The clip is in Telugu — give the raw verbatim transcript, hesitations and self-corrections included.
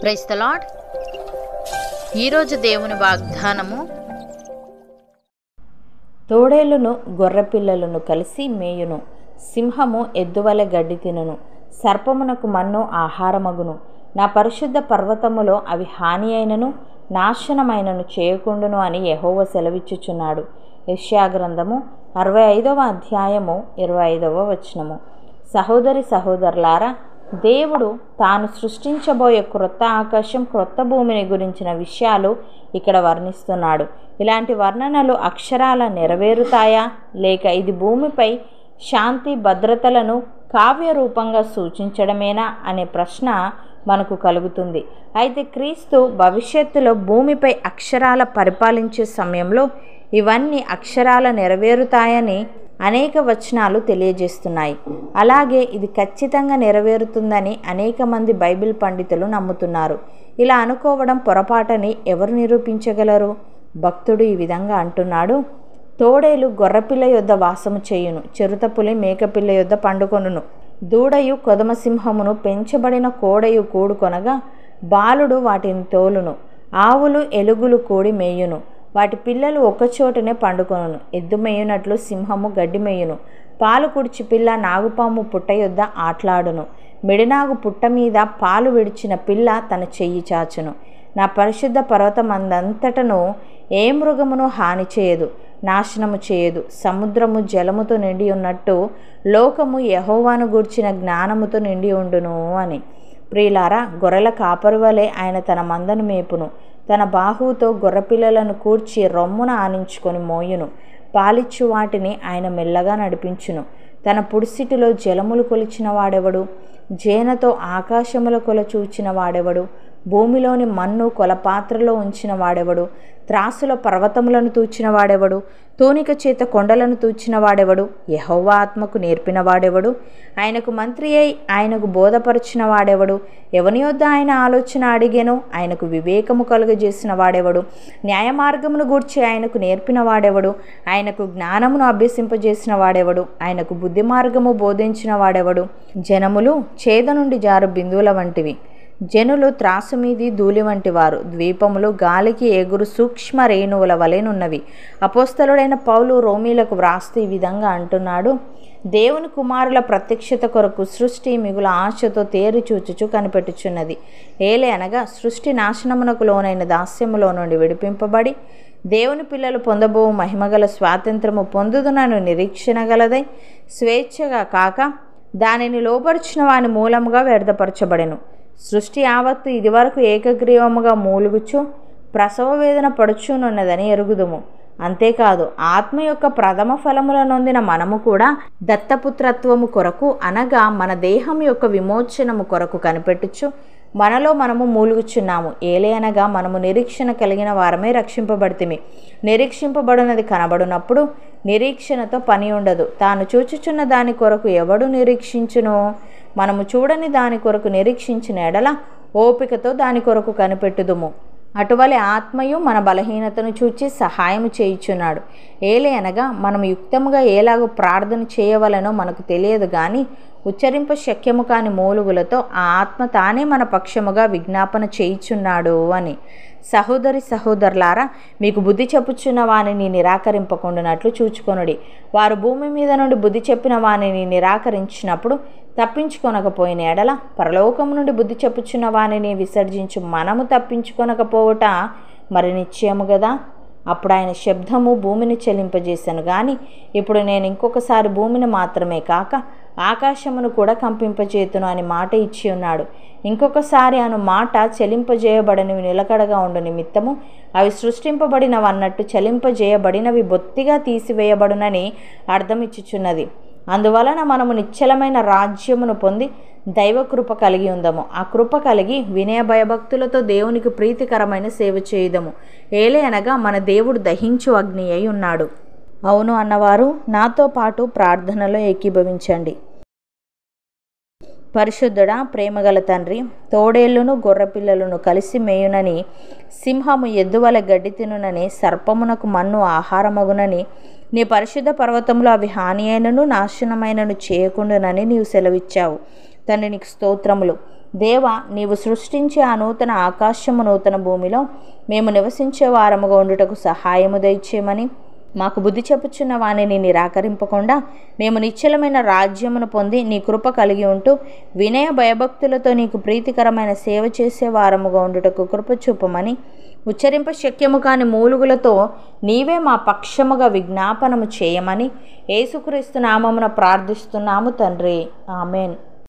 Price the lord. ఈరోజు దేవుని వాగ్దానము, తోడేలును గొర్రెపిల్లలను కలిసి మేయును, సింహము ఎద్దువలె గడ్డి తినను, సర్పమునకు మన్ను ఆహారమగును. నా పరిశుద్ధ పర్వతములో అవి హాని అయినను నాశనమైనను చేయకుండును అని యెహోవా సెలవిచ్చుచున్నాడు. యెషయా గ్రంథము అరవై ఐదవ అధ్యాయము ఇరవై ఐదవ వచనము. సహోదరి సహోదరులారా, దేవుడు తాను సృష్టించబోయే క్రొత్త ఆకాశం క్రొత్త భూమిని గురించిన విషయాలు ఇక్కడ వర్ణిస్తున్నాడు. ఇలాంటి వర్ణనలు అక్షరాల నెరవేరుతాయా లేక ఇది భూమిపై శాంతి భద్రతలను కావ్య రూపంగా సూచించడమేనా అనే ప్రశ్న మనకు కలుగుతుంది. అయితే క్రీస్తు భవిష్యత్తులో భూమిపై అక్షరాల పరిపాలించే సమయంలో ఇవన్నీ అక్షరాల నెరవేరుతాయని అనేక వచనాలు తెలియజేస్తున్నాయి. అలాగే ఇది ఖచ్చితంగా నెరవేరుతుందని అనేక మంది బైబిల్ పండితులు నమ్ముతున్నారు. ఇలా అనుకోవడం పొరపాటని ఎవరు నిరూపించగలరు? భక్తుడు ఈ విధంగా అంటున్నాడు, తోడేలు గొర్రెపిల్ల యొద్ద వాసము చేయును, చిరుతపులి మేకపిల్ల యొద్ద పండుకొనును, దూడయు కొదమసింహమును పెంచబడిన కోడయు కూడుకొనగా బాలుడు వాటిని తోలును, ఆవులు ఎలుగులు కూడి మేయును, వాటి పిల్లలు ఒకచోటనే పండుకొనును, ఎద్దు మేయునట్లు సింహము గడ్డి మేయును, పాలు కుడిచి పిల్ల నాగుపాము పుట్ట యొద్ద ఆట్లాడును, మిడినాగు పుట్ట మీద పాలు విడిచిన పిల్ల తన చెయ్యి చాచును. నా పరిశుద్ధ పర్వతం అందంతటను ఏ మృగమును హాని చేయదు, నాశనము చేయదు. సముద్రము జలముతో నిండి ఉన్నట్టు లోకము యెహోవాను గూర్చిన జ్ఞానముతో నిండి ఉండును అని. ప్రియులారా, గొర్రెల కాపరి వలె ఆయన తన మందను మేపును, తన బాహువుతో గొర్రెపిల్లలను కూర్చి రొమ్మున ఆనించుకొని మోయును, పాలిచ్చు వాటిని ఆయన మెల్లగా నడిపించును. తన పుడిసిటిలో జలములు కొలిచిన వాడెవడు? జేనతో ఆకాశముల కొలచూచిన వాడెవడు? భూమిలోని మన్ను కొలపాత్రలో ఉంచిన వాడెవడు? త్రాసుల పర్వతములను తూచిన వాడెవడు? తూనిక చేత కొండలను తూచిన వాడెవడు? యెహోవా ఆత్మకు నేర్పిన వాడెవడు? ఆయనకు మంత్రి అయి ఆయనకు బోధపరిచిన వాడెవడు? ఎవని యొద్ద ఆయన ఆలోచన అడిగెను? ఆయనకు వివేకము కలుగజేసిన వాడెవడు? న్యాయ మార్గమును గూర్చి ఆయనకు నేర్పిన వాడెవడు? ఆయనకు జ్ఞానమును అభ్యసింపజేసిన వాడెవడు? ఆయనకు బుద్ధి మార్గము బోధించిన వాడెవడు? జనములు చేద నుండి జారు బిందువుల వంటివి, జనులు త్రాసుమీది ధూళి వంటి వారు, ద్వీపములు గాలికి ఎగురు సూక్ష్మ రేణువుల వలెనున్నవి. అపోస్తలుడైన పౌలు రోమీలకు వ్రాస్తూ ఈ విధంగా అంటున్నాడు, దేవుని కుమారుల ప్రత్యక్షత కొరకు సృష్టి మిగుల ఆశతో తేరుచూచుచు కనిపెట్టుచున్నది. ఏలే అనగా సృష్టి నాశనమునకు లోనైన దాస్యములో నుండి విడిపింపబడి దేవుని పిల్లలు పొందబో మహిమగల స్వాతంత్రము పొందుదునను నిరీక్షణ గలదై స్వేచ్ఛగా కాక దానిని లోపరిచిన వాని మూలముగా వ్యర్థపరచబడెను. సృష్టి యావత్తు ఇదివరకు ఏకగ్రీవముగా మూలుగుచు ప్రసవ వేదన పడుచునున్నదని ఎరుగుదుము. అంతేకాదు, ఆత్మ యొక్క ప్రథమ ఫలముల నొందిన మనము కూడా దత్తపుత్రత్వము కొరకు అనగా మన దేహం యొక్క విమోచనము కొరకు కనిపెట్టుచు మనలో మనము మూలుగుచున్నాము. ఏలే అనగా మనము నిరీక్షణ కలిగిన వారమే రక్షింపబడితిమి. నిరీక్షింపబడినది కనబడినప్పుడు నిరీక్షణతో పని ఉండదు. తాను చూచుచున్న దాని కొరకు ఎవడు నిరీక్షించును? మనము చూడని దాని కొరకు నిరీక్షించిన ఎడల ఓపికతో దాని కొరకు కనిపెట్టుదుము. అటువలే ఆత్మయు మన బలహీనతను చూచి సహాయం చేయుచున్నాడు. ఏలే అనగా మనం యుక్తముగా ఎలాగూ ప్రార్థన చేయవలనో మనకు తెలియదు, కానీ ఉచ్చరింప శక్యము కాని మూలుగులతో ఆ ఆత్మ తానే మన పక్షముగా విజ్ఞాపన చేయుచున్నాడు అని. సహోదరి సహోదరులారా, మీకు బుద్ధి చెప్పుచున్న వానిని నిరాకరింపకుండానట్లు చూచుకొనుడి. వారు భూమి మీద నుండి బుద్ధి చెప్పిన వానిని నిరాకరించినప్పుడు తప్పించుకొనకపోయిన ఎడల పరలోకము నుండి బుద్ధి చెప్పుచున్న వానిని విసర్జించి మనము తప్పించుకొనకపోవట మరి నిశ్చయము కదా. అప్పుడు ఆయన శబ్దము భూమిని చెలింపజేశాను, కానీ ఇప్పుడు నేను ఇంకొకసారి భూమిని మాత్రమే కాక ఆకాశమును కూడా కంపింపజేతును అని మాట ఇచ్చి ఉన్నాడు. ఇంకొకసారి అను మాట చెలింపజేయబడినవి నిలకడగా ఉండు నిమిత్తము అవి సృష్టింపబడినవన్నట్టు చెలింపజేయబడినవి బొత్తిగా తీసివేయబడునని అర్థమిచ్చుచున్నది. అందువలన మనము నిశ్చలమైన రాజ్యమును పొంది దైవ కృప కలిగి ఉందము. ఆ కృప కలిగి వినయ భయభక్తులతో దేవునికి ప్రీతికరమైన సేవ చేయుదము. ఏలే అనగా మన దేవుడు దహించు అగ్ని అయి ఉన్నాడు. అవును అన్నవారు నాతో పాటు ప్రార్థనలో ఏకీభవించండి. పరిశుద్ధుడా, ప్రేమగల తండ్రి, తోడేళ్లను గొర్రెపిల్లలను కలిసి మేయునని, సింహము ఎద్దువల గడ్డి తినునని, సర్పమునకు మన్ను ఆహారమగునని, నీ పరిశుద్ధ పర్వతంలో అవి హాని అయినను నాశనమైనను చేయకుండానని నీవు సెలవిచ్చావు. తండ్రి, నీకు స్తోత్రములు. దేవా, నీవు సృష్టించే ఆ నూతన ఆకాశము నూతన భూమిలో మేము నివసించే వారముగా ఉండుటకు సహాయము దయచేయమని మాకు బుద్ధి చెప్పుచున్న వాణిని నిరాకరింపకుండా మేము నిశ్చలమైన రాజ్యమును పొంది నీ కృప కలిగి ఉంటూ వినయ భయభక్తులతో నీకు ప్రీతికరమైన సేవ చేసే వారముగా ఉండుటకు కృప చూపమని ఉచ్చరింప శక్యము కాని మూలుగులతో నీవే మా పక్షముగా విజ్ఞాపనము చేయమని యేసుక్రీస్తు నామమున ప్రార్థిస్తున్నాము తండ్రి. ఆమెన్.